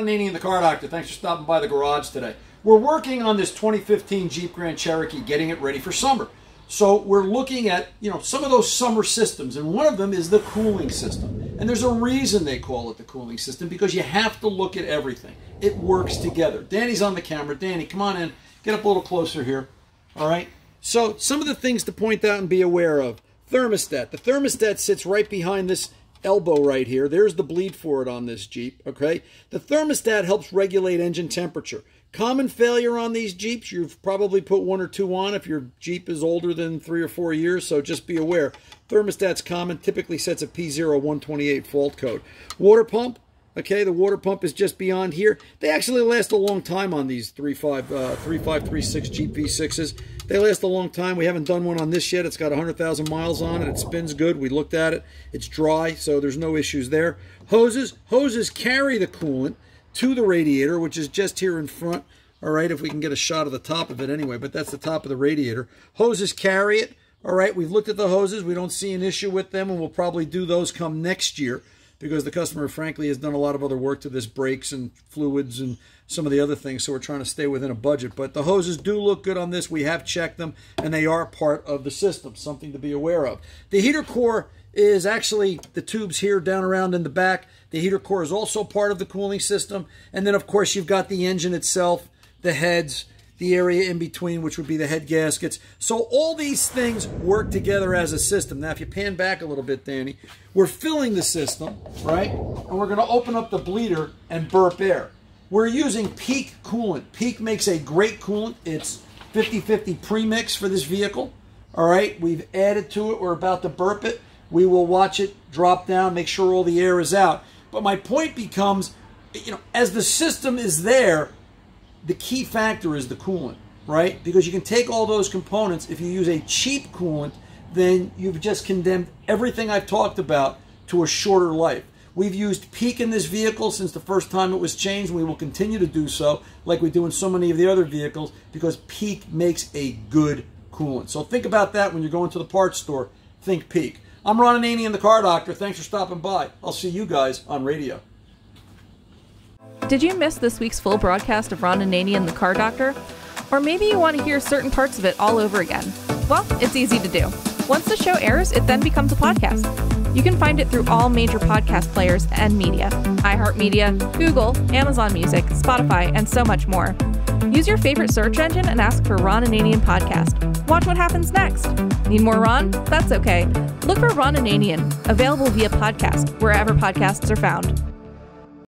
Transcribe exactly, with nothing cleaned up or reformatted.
Ron Ananian, The Car Doctor. Thanks for stopping by the garage today. We're working on this twenty fifteen Jeep Grand Cherokee, getting it ready for summer. So we're looking at, you know, some of those summer systems, and one of them is the cooling system. And there's a reason they call it the cooling system, because you have to look at everything. It works together. Danny's on the camera. Danny, come on in. Get up a little closer here. All right? So some of the things to point out and be aware of. Thermostat. The thermostat sits right behind this elbow right here. There's the bleed for it on this Jeep, okay? The thermostat helps regulate engine temperature. Common failure on these Jeeps, you've probably put one or two on if your Jeep is older than three or four years, so just be aware. Thermostat's common, typically sets a P zero one twenty-eight fault code. Water pump, okay, the water pump is just beyond here. They actually last a long time on these three five, three six Jeep V sixes. They last a long time. We haven't done one on this yet. It's got one hundred thousand miles on it. It spins good. We looked at it. It's dry, so there's no issues there. Hoses, hoses carry the coolant to the radiator, which is just here in front. All right, if we can get a shot of the top of it anyway, but that's the top of the radiator. Hoses carry it. All right, we've looked at the hoses. We don't see an issue with them, and we'll probably do those come next year because the customer, frankly, has done a lot of other work to this, brakes and fluids and some of the other things, so we're trying to stay within a budget. But the hoses do look good on this. We have checked them, and they are part of the system, something to be aware of. The heater core is actually the tubes here down around in the back. The heater core is also part of the cooling system. And then, of course, you've got the engine itself, the heads, the area in between, which would be the head gaskets. So all these things work together as a system. Now, if you pan back a little bit, Danny, we're filling the system, right? And we're going to open up the bleeder and burp air. We're using Peak Coolant. Peak makes a great coolant. It's fifty fifty premix for this vehicle, all right? We've added to it. We're about to burp it. We will watch it drop down, make sure all the air is out. But my point becomes, you know, as the system is there, the key factor is the coolant, right? Because you can take all those components. If you use a cheap coolant, then you've just condemned everything I've talked about to a shorter life. We've used Peak in this vehicle since the first time it was changed. We will continue to do so, like we do in so many of the other vehicles, because Peak makes a good coolant. So think about that when you're going to the parts store. Think Peak. I'm Ron Ananian, The Car Doctor. Thanks for stopping by. I'll see you guys on radio. Did you miss this week's full broadcast of Ron Ananian, The Car Doctor? Or maybe you want to hear certain parts of it all over again. Well, it's easy to do. Once the show airs, it then becomes a podcast. You can find it through all major podcast players and media. iHeartMedia, Google, Amazon Music, Spotify, and so much more. Use your favorite search engine and ask for Ron Ananian Podcast. Watch what happens next. Need more Ron? That's okay. Look for Ron Ananian, available via podcast, wherever podcasts are found.